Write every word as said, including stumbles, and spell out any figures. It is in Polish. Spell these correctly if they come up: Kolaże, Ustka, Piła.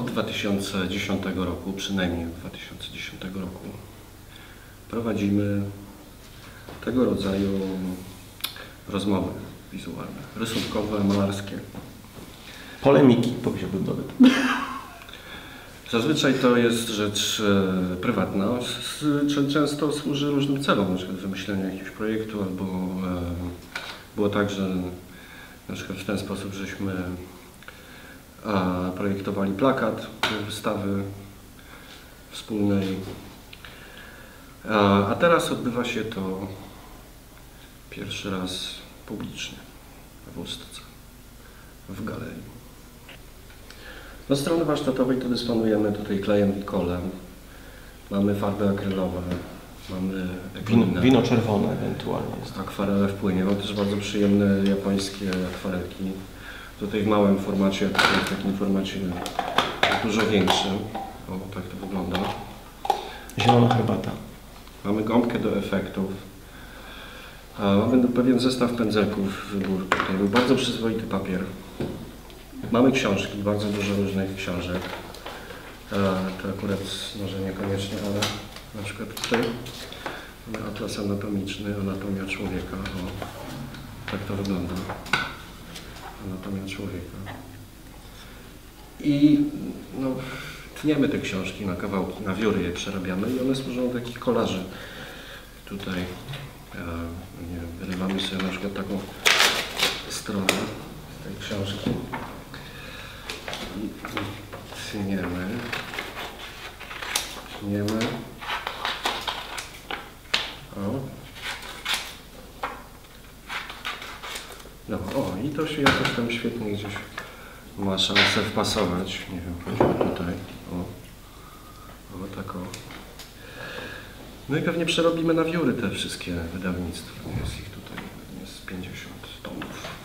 Od dwa tysiące dziesiątego roku, przynajmniej od dwa tysiące dziesiątego roku, prowadzimy tego rodzaju rozmowy wizualne, rysunkowe, malarskie. Polemiki, powiedziałbym nawet. Zazwyczaj to jest rzecz prywatna, często służy różnym celom, na przykład wymyślenia jakiegoś projektu, albo było tak, że na przykład w ten sposób żeśmy projektowali plakat wystawy wspólnej, a teraz odbywa się to pierwszy raz publicznie w Ustce, w galerii. Do strony warsztatowej to dysponujemy tutaj klejem i kolem. Mamy farby akrylowe, mamy wino, wino czerwone ewentualnie. Akwarele w płynie, mamy też bardzo przyjemne japońskie akwarelki. Tutaj w małym formacie, tutaj w takim formacie dużo większym. O, tak to wygląda. Zielona herbata. Mamy gąbkę do efektów. Mamy pewien zestaw pędzelków, wybór tutaj był bardzo przyzwoity papier. Mamy książki, bardzo dużo różnych książek. To akurat może niekoniecznie, ale na przykład tutaj mamy atlas anatomiczny, anatomia człowieka. O, tak to wygląda. Anatomia człowieka. I no, tniemy te książki na kawałki, na wióry je przerabiamy i one służą do takich kolaży. Tutaj nie wiem, wyrywamy sobie na przykład taką stronę z tej książki. Tniemy, tniemy, o. No, o, i to się jakoś tam świetnie gdzieś ma szansę wpasować, nie wiem, chodźmy tutaj, o, o, tak o. No i pewnie przerobimy na wióry te wszystkie wydawnictwa, jest ich tutaj, jest pięćdziesiąt tomów.